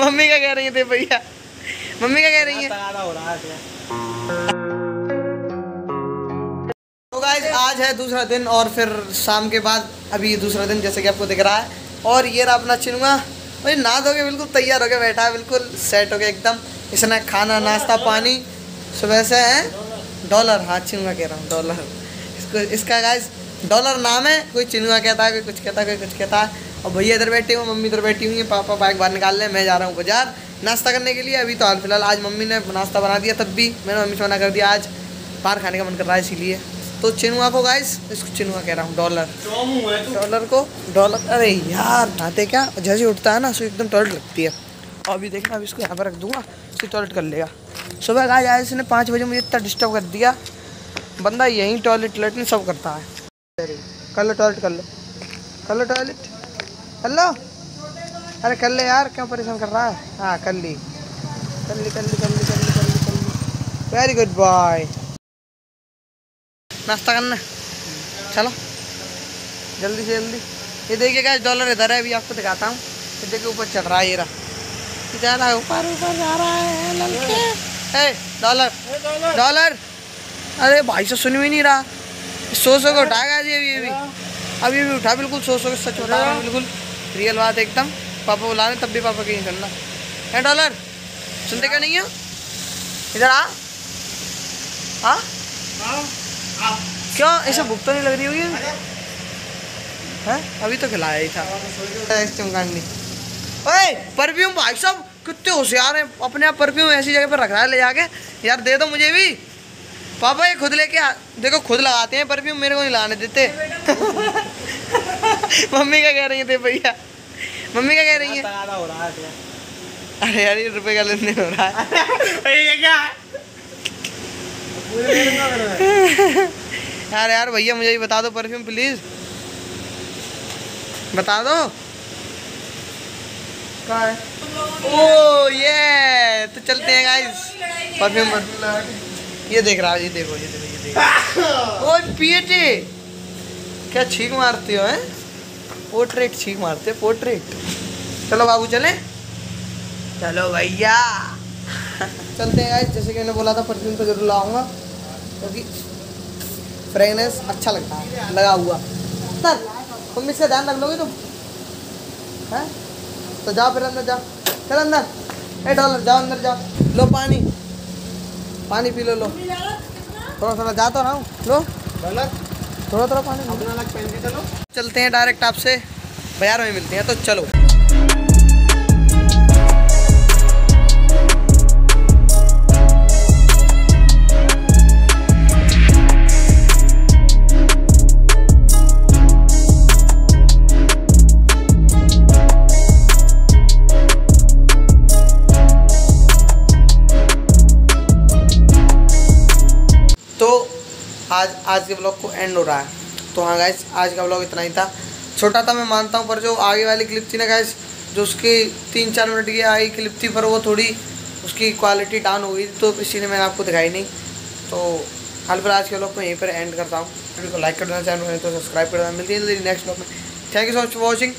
Mummy क्या कह रही है भैया, मम्मी क्या कह रही है? हो रहा है। तो गाइस आज है दूसरा दिन और फिर शाम के बाद अभी दूसरा दिन जैसे कि आपको दिख रहा है। और ये रहा अपना चिनुआ, मुझे नहा धो के बिल्कुल तैयार हो के बैठा है, बिल्कुल सेट हो गया एकदम। इसने खाना नाश्ता पानी सुबह से है। डॉलर, हाँ चिनुआ कह रहा हूँ डॉलर, इसको इसका गाइस डॉलर नाम है। कोई चिनुआ कहता है, कोई कुछ कहता है, कोई कुछ कहता है। और भैया इधर बैठे हुए, मम्मी इधर बैठी हुई है, पापा बाइक बाहर निकाल रहे हैं। मैं जा रहा हूँ बाजार नाश्ता करने के लिए अभी। तो हाल फिलहाल आज मम्मी ने नाश्ता बना दिया, तब भी मैंने मम्मी से मना कर दिया, आज बाहर खाने का मन कर रहा है इसीलिए। तो चिनुआ को गाइस, इसको चिनुआ कह रहा हूँ, डॉलर डॉलर को डॉलर। अरे यार नहाते क्या जैसे उठता है ना उसको एकदम टॉयलेट लगती है। और अभी देखना, अभी इसको यहाँ पर रख दूँगा, इसको टॉयलेट कर लेगा। सुबह गाइस आज इसने 5 बजे मुझे इतना डिस्टर्ब कर दिया, बंदा यहीं टॉयलेट लेटने सब करता है। कर लो टॉयलेट, कर लो, कर लो टॉयलेट, कर लो, अरे कर ले यार, क्यों परेशान कर रहा है। हाँ कर ली, कर ली, कर ली, कर ली, कर ली, कर ली, कर ली। Very good boy. नाश्ता करना, चलो जल्दी से जल्दी। ये देखिए गाइस डॉलर इधर है, अभी आपको दिखाता हूँ। ये देखिए ऊपर चढ़ रहा है, ये रहा जा रहा है ऊपर, ऊपर जा रहा है लड़के। ए डॉलर डॉलर, अरे भाई से सुन भी नहीं रहा, सो को उठाएगा जी अभी उठा, बिल्कुल सो के सच बता रहा हूँ, बिल्कुल रियल बात एकदम। पापा बुला रहे तब भी पापा कहीं चलना है। डॉलर सुनते क्या नहीं है, इधर आ। हाँ क्यों ऐसे भूख तो नहीं लग रही होगी है? अभी तो खिलाया ही था चमकानी। ओए परफ्यूम, भाई साहब कितने होशियार हैं, अपने आप परफ्यूम ऐसी जगह पर रख रहा है ले जाके। यार दे दो मुझे भी पापा, ये खुद लेके देखो खुद लगाते हैं परफ्यूम, मेरे को नहीं लाने देते। मम्मी क्या कह रही है भैया, मम्मी क्या कह रही है? हो रहा है, अरे यार ये रुपये का लेने हो रहा है क्या? यार यार भैया मुझे भी बता दो परफ्यूम प्लीज, बता दो का है? ओ ये तो चलते हैं गाइस परफ्यूम। ये देख रहा है, ये देखो, ये देखो, ये देखो। ओए पीएटी क्या छींक मारते हो हैं? पोर्ट्रेट छींक मारते हो, पोर्ट्रेट। चलो बाबू चले, चलो भैया चलते हैं गाइस। जैसे कि मैंने बोला था परफ्यूम तो जरूर लाऊंगा क्योंकि फ्रेगनेंस अच्छा लगता है लगा हुआ। सर तुम इसका ध्यान रख लोगे तो है? तो जाओ फिर अंदर, जाओ चल अंदर। ए डॉलर जाओ अंदर, जाओ लो पानी, पानी पी लो, लो थोड़ा थोड़ा, जाता रहा हूँ लो डॉलर, थोड़ा थोड़ा पानी अपना अलग पहन के चलो। चलते हैं डायरेक्ट आपसे बाजार में मिलते हैं, तो चलो। आज के ब्लॉग को एंड हो रहा है। तो हाँ गाइस आज का ब्लॉग इतना ही था, छोटा था मैं मानता हूँ, पर जो आगे वाली क्लिप थी ना गाइस, जो उसकी 3-4 मिनट की आई क्लिप थी, पर वो थोड़ी उसकी क्वालिटी डाउन हो गई, तो इसीलिए मैंने आपको दिखाई नहीं। तो हाल फिलहाल आज के ब्लॉग को यहीं पर एंड करता हूँ। वीडियो को लाइक कर देना, चैनल को सब्सक्राइब कर देना। मिलती है नेक्स्ट ब्लॉग में। Thank you so much for watching.